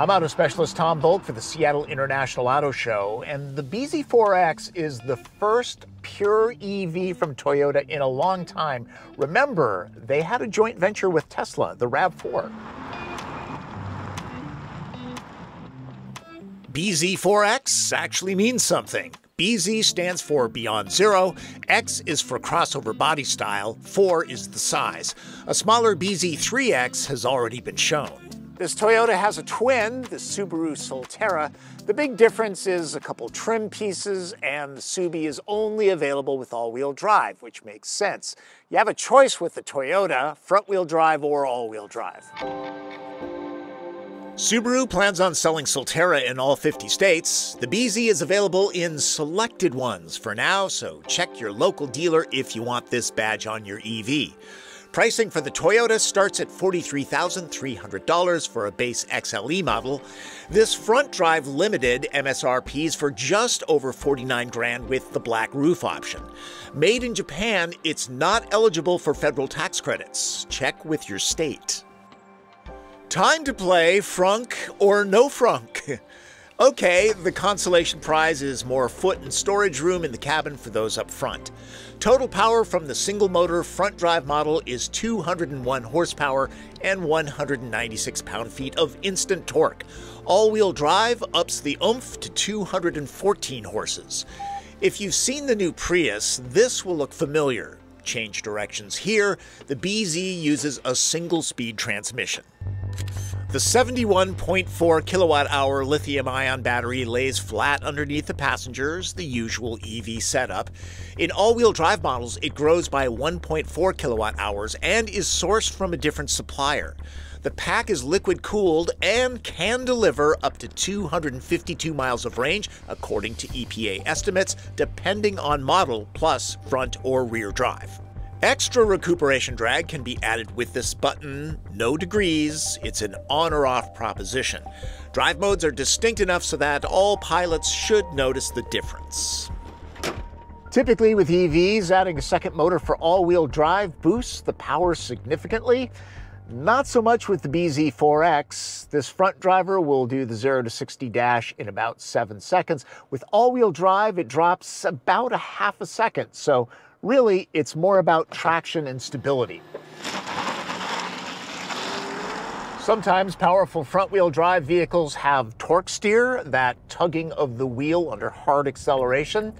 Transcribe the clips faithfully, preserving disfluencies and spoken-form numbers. I'm auto specialist Tom Voelk for the Seattle International Auto Show, and the B Z four X is the first pure E V from Toyota in a long time. Remember, they had a joint venture with Tesla, the RAV four. B Z four X actually means something. B Z stands for Beyond Zero, X is for crossover body style, four is the size. A smaller B Z three X has already been shown. This Toyota has a twin, the Subaru Solterra. The big difference is a couple trim pieces, and the Subi is only available with all-wheel drive, which makes sense. You have a choice with the Toyota, front-wheel drive or all-wheel drive. Subaru plans on selling Solterra in all fifty states. The B Z is available in selected ones for now, so check your local dealer if you want this badge on your E V. Pricing for the Toyota starts at forty-three thousand three hundred dollars for a base X L E model. This front drive limited M S R Ps for just over forty-nine grand with the black roof option. Made in Japan, it's not eligible for federal tax credits. Check with your state. Time to play Frunk or No Frunk. Okay, the consolation prize is more foot and storage room in the cabin for those up front. Total power from the single motor front drive model is two hundred one horsepower and one hundred ninety-six pound-feet of instant torque. All-wheel drive ups the oomph to two hundred fourteen horses. If you've seen the new Prius, this will look familiar. Change directions here, the B Z uses a single-speed transmission. The seventy-one point four kilowatt-hour lithium-ion battery lays flat underneath the passengers, the usual E V setup. In all-wheel drive models, it grows by one point four kilowatt-hours and is sourced from a different supplier. The pack is liquid-cooled and can deliver up to two hundred fifty-two miles of range, according to E P A estimates, depending on model, plus front or rear drive. Extra recuperation drag can be added with this button, no degrees, it's an on or off proposition. Drive modes are distinct enough so that all pilots should notice the difference. Typically with E Vs, adding a second motor for all-wheel drive boosts the power significantly. Not so much with the B Z four X. This front driver will do the zero to sixty dash in about seven seconds. With all-wheel drive, it drops about a half a second, so really, it's more about traction and stability. Sometimes powerful front-wheel drive vehicles have torque steer, that tugging of the wheel under hard acceleration.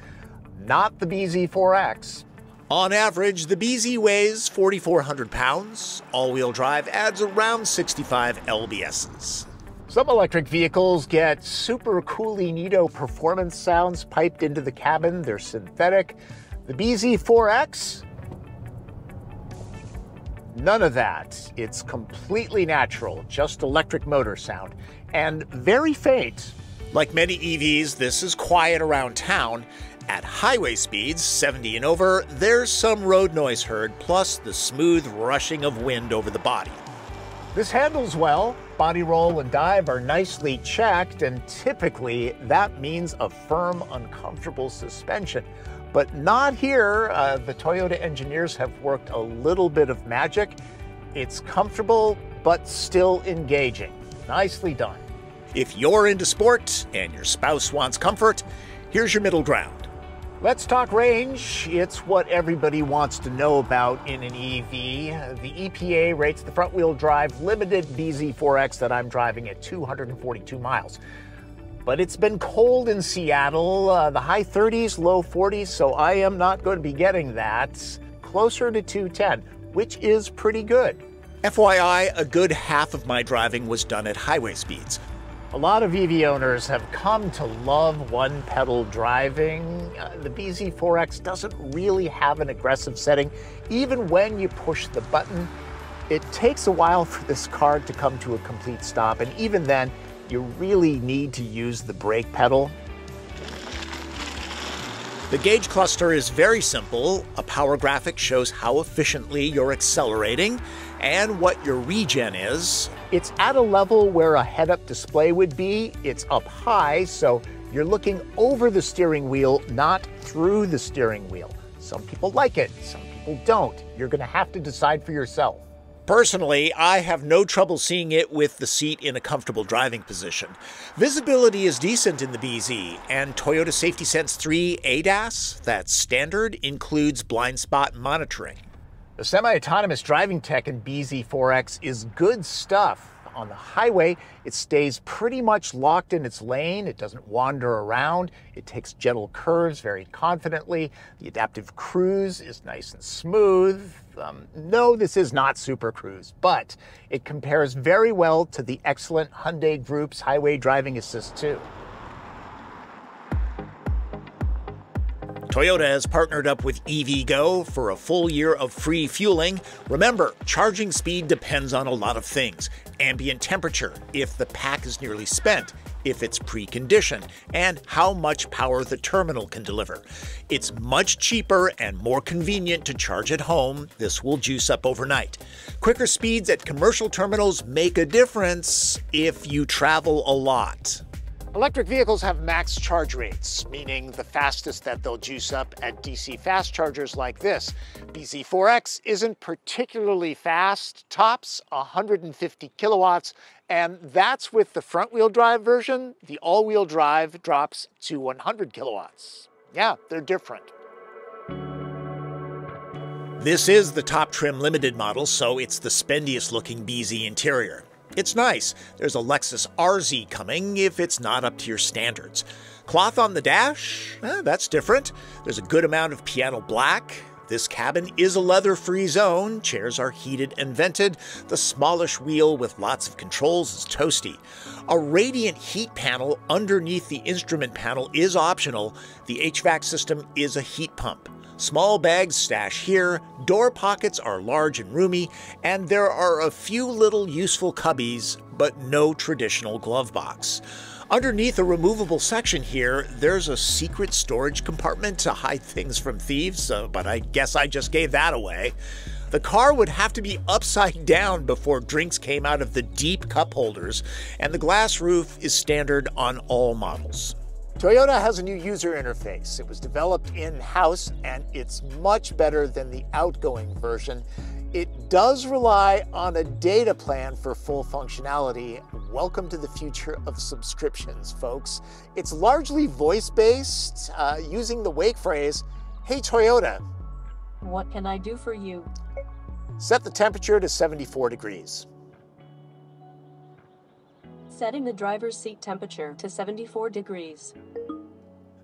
Not the B Z four X. On average, the B Z weighs forty-four hundred pounds. All-wheel drive adds around sixty-five L B Ss. Some electric vehicles get super coolinito performance sounds piped into the cabin. They're synthetic. The B Z four X, none of that. It's completely natural, just electric motor sound, and very faint. Like many E Vs, this is quiet around town. At highway speeds, seventy and over, there's some road noise heard, plus the smooth rushing of wind over the body. This handles well. Body roll and dive are nicely checked, and typically that means a firm, uncomfortable suspension. But not here. Uh, the Toyota engineers have worked a little bit of magic. It's comfortable, but still engaging. Nicely done. If you're into sport and your spouse wants comfort, here's your middle ground. Let's talk range. It's what everybody wants to know about in an E V. The E P A rates the front-wheel drive limited B Z four X that I'm driving at two hundred forty-two miles. But it's been cold in Seattle, uh, the high thirties, low forties, so I am not going to be getting that. Closer to two ten, which is pretty good. F Y I, a good half of my driving was done at highway speeds. A lot of E V owners have come to love one-pedal driving. Uh, the B Z four X doesn't really have an aggressive setting, even when you push the button. It takes a while for this car to come to a complete stop, and even then, you really need to use the brake pedal. The gauge cluster is very simple. A power graphic shows how efficiently you're accelerating and what your regen is. It's at a level where a head-up display would be. It's up high, so you're looking over the steering wheel, not through the steering wheel. Some people like it, some people don't. You're gonna have to decide for yourself. Personally, I have no trouble seeing it with the seat in a comfortable driving position. Visibility is decent in the B Z, and Toyota Safety Sense three A D A S, that's standard, includes blind spot monitoring. The semi-autonomous driving tech in B Z four X is good stuff. On the highway, it stays pretty much locked in its lane. It doesn't wander around. It takes gentle curves very confidently. The adaptive cruise is nice and smooth. Um, no, this is not Super Cruise, but it compares very well to the excellent Hyundai Group's Highway Driving Assist two. Toyota has partnered up with EVgo for a full year of free fueling. Remember, charging speed depends on a lot of things. Ambient temperature, if the pack is nearly spent, if it's preconditioned, and how much power the terminal can deliver. It's much cheaper and more convenient to charge at home. This will juice up overnight. Quicker speeds at commercial terminals make a difference if you travel a lot. Electric vehicles have max charge rates, meaning the fastest that they'll juice up at D C fast chargers like this. B Z four X isn't particularly fast, tops one hundred fifty kilowatts, and that's with the front-wheel drive version. The all-wheel drive drops to one hundred kilowatts. Yeah, they're different. This is the top trim limited model, so it's the spendiest looking B Z interior. It's nice. There's a Lexus R Z coming if it's not up to your standards. Cloth on the dash? Eh, that's different. There's a good amount of piano black. This cabin is a leather-free zone. Chairs are heated and vented. The smallish wheel with lots of controls is toasty. A radiant heat panel underneath the instrument panel is optional. The H V A C system is a heat pump. Small bags stash here, door pockets are large and roomy, and there are a few little useful cubbies, but no traditional glove box. Underneath a removable section here, there's a secret storage compartment to hide things from thieves, uh, but I guess I just gave that away. The car would have to be upside down before drinks came out of the deep cup holders, and the glass roof is standard on all models. Toyota has a new user interface. It was developed in-house, and it's much better than the outgoing version. It does rely on a data plan for full functionality. Welcome to the future of subscriptions, folks. It's largely voice-based, uh, using the wake phrase, "Hey Toyota, what can I do for you?" Set the temperature to seventy-four degrees. Setting the driver's seat temperature to seventy-four degrees.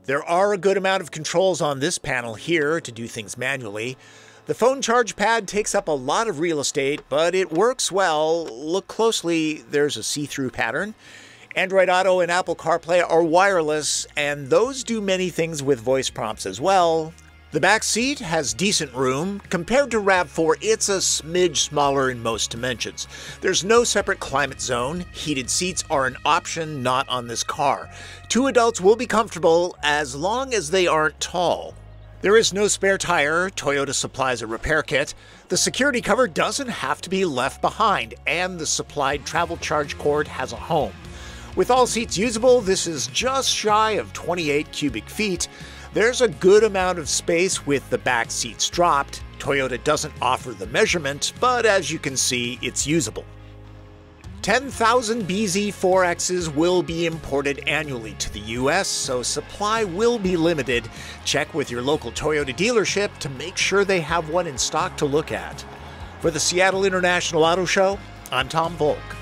There are a good amount of controls on this panel here to do things manually. The phone charge pad takes up a lot of real estate, but it works well. Look closely, there's a see-through pattern. Android Auto and Apple CarPlay are wireless, and those do many things with voice prompts as well. The back seat has decent room. Compared to RAV four, it's a smidge smaller in most dimensions. There's no separate climate zone. Heated seats are an option not on this car. Two adults will be comfortable as long as they aren't tall. There is no spare tire. Toyota supplies a repair kit. The security cover doesn't have to be left behind, and the supplied travel charge cord has a home. With all seats usable, this is just shy of twenty-eight cubic feet. There's a good amount of space with the back seats dropped. Toyota doesn't offer the measurement, but as you can see, it's usable. ten thousand B Z four X's will be imported annually to the U S, so supply will be limited. Check with your local Toyota dealership to make sure they have one in stock to look at. For the Seattle International Auto Show, I'm Tom Voelk.